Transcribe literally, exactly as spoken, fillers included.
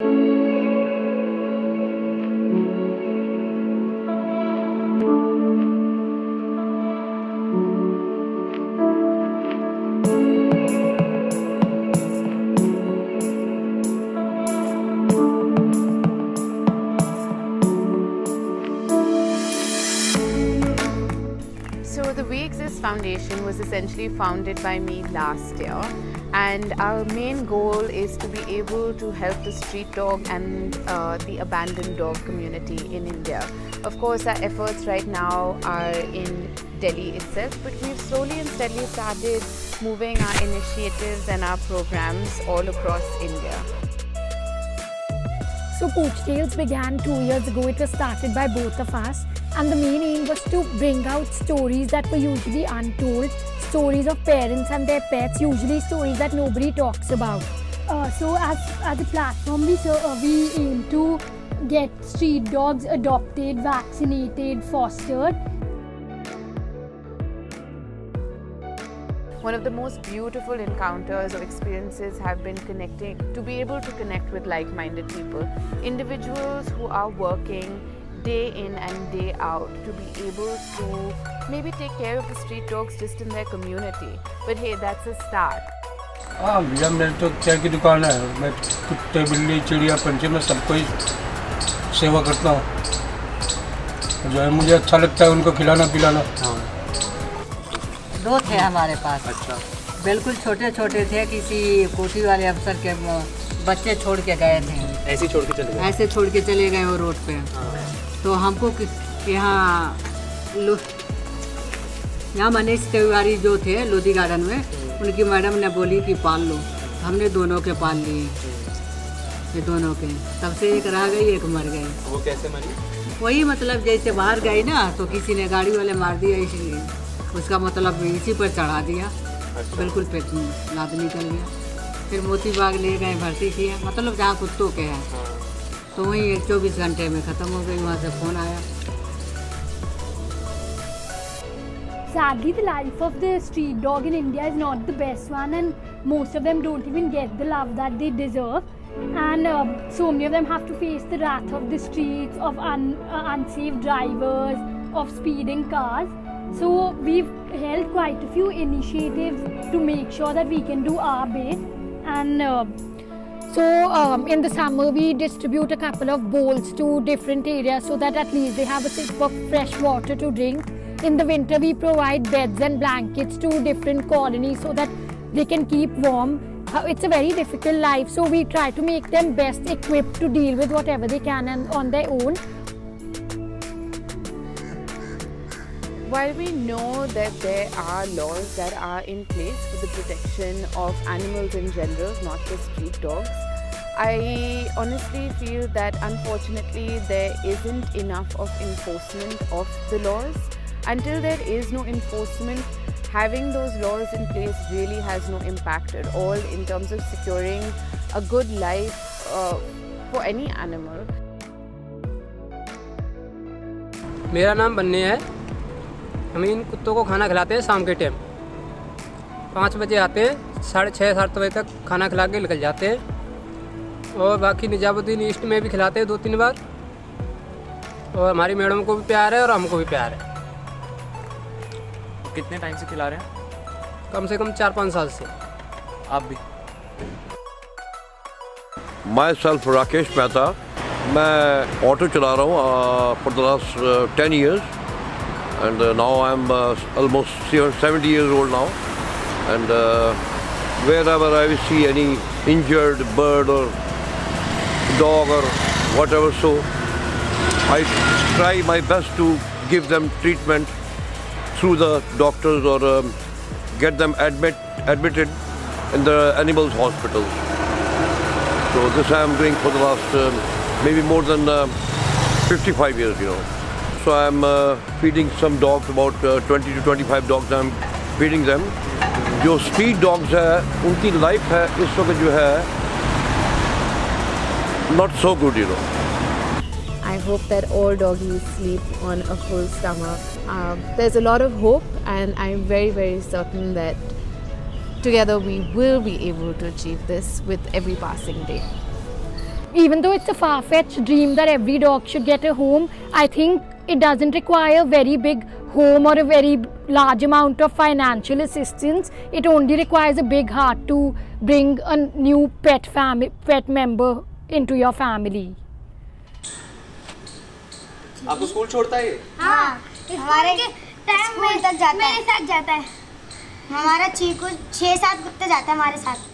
We Exist Foundation was essentially founded by me last year, and our main goal is to be able to help the street dog and uh, the abandoned dog community in India. Of course, our efforts right now are in Delhi itself, but we've slowly and steadily started moving our initiatives and our programs all across India. So Pooch Tales began two years ago. It was started by both of us. And the main aim was to bring out stories that were usually untold, stories of parents and their pets, usually stories that nobody talks about. Uh, so as, as a platform, we, uh, we aim to get street dogs adopted, vaccinated, fostered. One of the most beautiful encounters or experiences have been connecting, to be able to connect with like-minded people, individuals who are working day in and day out to be able to maybe take care of the street dogs just in their community. But hey, that's a start. हाँ भैया, मेरी तो चाय की दुकान है। मैं कुत्ते, बिल्ली, चिड़िया, पंछी में सबको ही सेवा करता हूँ। जो है मुझे अच्छा लगता है उनको खिलाना पिलाना। हाँ, दो थे हमारे पास। अच्छा। बिल्कुल छोटे छोटे थे, किसी कोठी वाले अफसर के बच्चे छोड़ के गए थे। ऐसे छोड़ के चले गए? ऐसे छोड़ के चले गए वो रोड पे। तो हमको यहाँ यहाँ मनीष तिवारी जो थे लोधी गार्डन में, उनकी मैडम ने बोली कि पाल लो। हमने दोनों के पाल लिए, ये दोनों के। तब से एक रह गई, एक मर गई। वो कैसे मरी? वही मतलब जैसे बाहर गई ना, तो किसी ने गाड़ी वाले मार दिया, इसलिए उसका मतलब इसी पर चढ़ा दिया। अच्छा। बिल्कुल पेट में लाद निकल गया। फिर मोती बाग ले गए, भर्ती किया, मतलब जहाँ कुत्तों के हैं। तो वहीं एक चौबीस घंटे में ख़त्म हो गई। वहाँ से फ़ोन आया। Sadly, the life of the street dog in India is not the best one, and most of them don't even get the love that they deserve. And uh, so many of them have to face the wrath of the streets, of un uh, unsafe drivers, of speeding cars. So we've held quite a few initiatives to make sure that we can do our bit. And uh, So um, in the summer we distribute a couple of bowls to different areas so that at least they have a sip of fresh water to drink. In the winter we provide beds and blankets to different colonies so that they can keep warm. Uh, it's a very difficult life, so we try to make them best equipped to deal with whatever they can and on their own. While we know that there are laws that are in place for the protection of animals in general, not just street dogs, I honestly feel that unfortunately there isn't enough of enforcement of the laws. Until there is no enforcement, having those laws in place really has no impact at all in terms of securing a good life uh, for any animal. मेरा नाम बन्ने है। हम इन कुत्तों को खाना खिलाते हैं शाम के टाइम। पाँच बजे आते हैं, साढ़े छः सात बजे तक खाना खिला के निकल जाते हैं। और बाकी निजामुद्दीन ईस्ट में भी खिलाते हैं दो तीन बार। और हमारी मैडम को भी प्यार है और हमको भी प्यार है। कितने टाइम से खिला रहे हैं? कम से कम चार पाँच साल से। आप भी? माई सेल्फ राकेश मेहता, मैं ऑटो चला रहा हूँ for the last ten years. And uh, now I'm uh, almost seventy years old now, and uh, wherever I see any injured bird or dog or whatever, so I try my best to give them treatment through the doctors or um, get them admit admitted in the animals hospitals. So this I'm doing for the last um, maybe more than uh, fifty-five years, you know. So I'm uh, feeding some dogs, about uh, twenty to twenty-five dogs I'm feeding them. जो street dogs है, उनकी life है इस वक्त जो है not so good, you know. I hope that all doggies sleep on a full stomach. Um, there's a lot of hope, and I'm very, very certain that together we will be able to achieve this with every passing day. even though it's a far-fetched dream that every dog should get a home, I think it doesn't require very big home or a very large amount of financial assistance. It only requires a big heart to bring a new pet family pet member into your family. आपको school छोड़ता है? हाँ, हमारे time में तक जाता है, मेरे साथ जाता है। हमारा चीकू छह सात कुत्ते जाता है हमारे साथ।